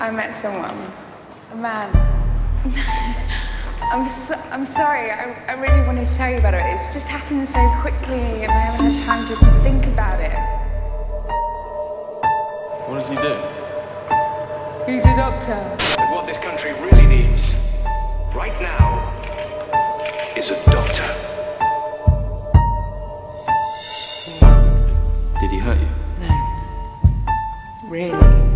I met someone, a man. I'm sorry, I really wanted to tell you about it. It's just happened so quickly and I haven't had time to think about it. What does he do? He's a doctor. And what this country really needs, right now, is a doctor. Did he hurt you? No. Really?